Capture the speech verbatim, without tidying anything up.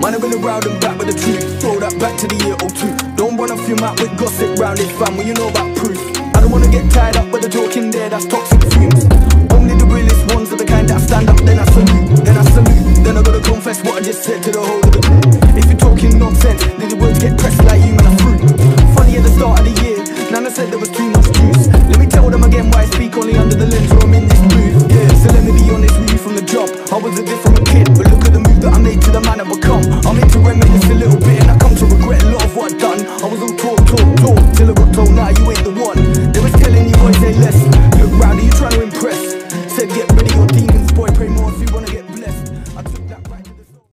Man, I'm gonna round them back with the truth. Throw that back to the year or two. Don't wanna fume out with gossip round it, fam. When you know about proof, I don't wanna get tied up with the joke in there. That's toxic fumes. Only the realest ones are the kind that stand up. Then I salute, then I salute. Then I gotta confess what I just said to the whole of the group. If you're talking nonsense, then your words get pressed like you, man, I'm through. Funny at the start of the year,